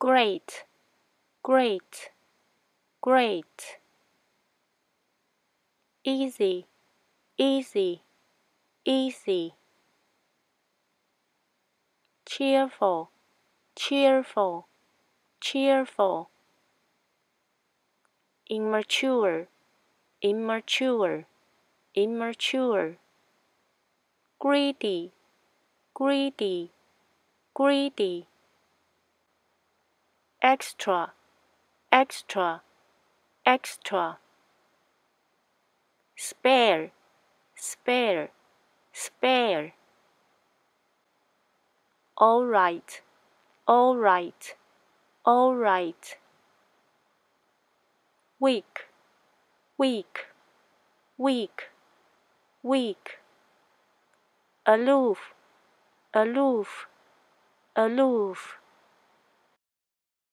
great, great, great. Easy, easy, easy. Cheerful, cheerful, cheerful. Immature, immature, immature. Greedy, greedy, greedy. Extra, extra, extra. Spare, spare, spare. All right, all right, all right. Weak, weak, weak, weak. Aloof, aloof, aloof.